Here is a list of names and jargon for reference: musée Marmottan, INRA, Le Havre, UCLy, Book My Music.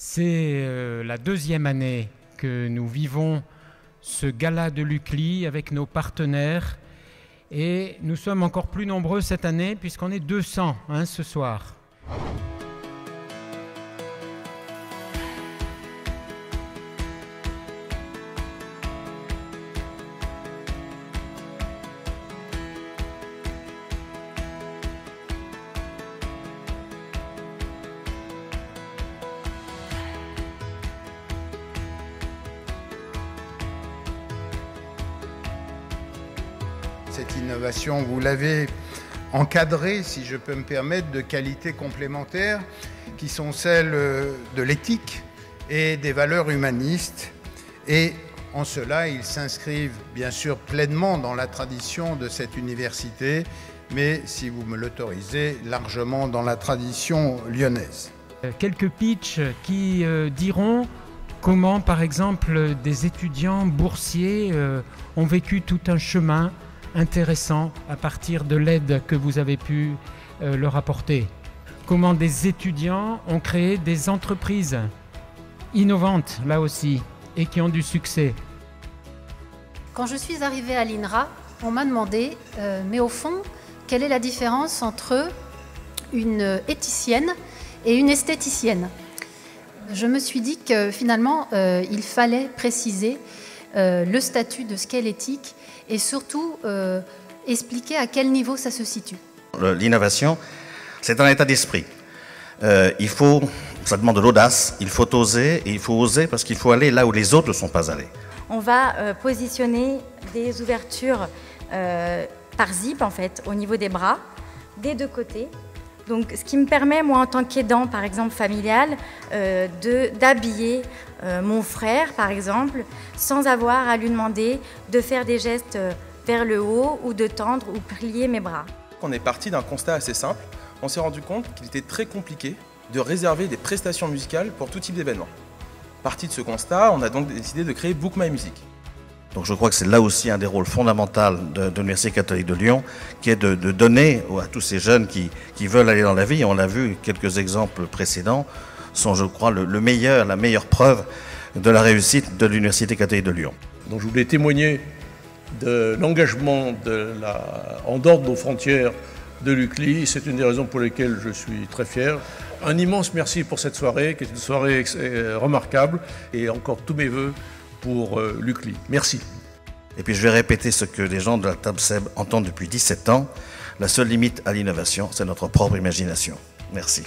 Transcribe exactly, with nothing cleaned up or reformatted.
C'est euh, la deuxième année que nous vivons ce gala de l'UCLy avec nos partenaires et nous sommes encore plus nombreux cette année puisqu'on est deux cents hein, ce soir. Cette innovation, vous l'avez encadrée, si je peux me permettre, de qualités complémentaires qui sont celles de l'éthique et des valeurs humanistes. Et en cela, ils s'inscrivent bien sûr pleinement dans la tradition de cette université, mais si vous me l'autorisez, largement dans la tradition lyonnaise. Quelques pitchs qui euh, diront comment, par exemple, des étudiants boursiers euh, ont vécu tout un chemin intéressant à partir de l'aide que vous avez pu euh, leur apporter. Comment des étudiants ont créé des entreprises innovantes, là aussi, et qui ont du succès. Quand je suis arrivée à l'I N R A, on m'a demandé, euh, mais au fond, quelle est la différence entre une éthicienne et une esthéticienne? Je me suis dit que finalement, euh, il fallait préciser Euh, le statut de ce qu'est l'éthique et surtout euh, expliquer à quel niveau ça se situe. L'innovation, c'est un état d'esprit. Euh, il faut, ça demande de l'audace, il faut oser et il faut oser parce qu'il faut aller là où les autres ne sont pas allés. On va euh, positionner des ouvertures euh, par zip en fait au niveau des bras, des deux côtés. Donc, ce qui me permet, moi, en tant qu'aidant, par exemple, familial, euh, d'habiller euh, mon frère, par exemple, sans avoir à lui demander de faire des gestes vers le haut ou de tendre ou plier mes bras. On est parti d'un constat assez simple. On s'est rendu compte qu'il était très compliqué de réserver des prestations musicales pour tout type d'événement. Parti de ce constat, on a donc décidé de créer Book My Music. Donc je crois que c'est là aussi un des rôles fondamentaux de, de l'Université catholique de Lyon, qui est de, de donner à tous ces jeunes qui, qui veulent aller dans la vie, on l'a vu, quelques exemples précédents sont, je crois, le, le meilleur, la meilleure preuve de la réussite de l'Université catholique de Lyon. Donc je voulais témoigner de l'engagement en dehors de nos frontières de l'UCLy, c'est une des raisons pour lesquelles je suis très fier. Un immense merci pour cette soirée, qui est une soirée remarquable, et encore tous mes voeux pour euh, l'UCLy. Merci. Et puis je vais répéter ce que les gens de la table Seb entendent depuis dix-sept ans. La seule limite à l'innovation, c'est notre propre imagination. Merci.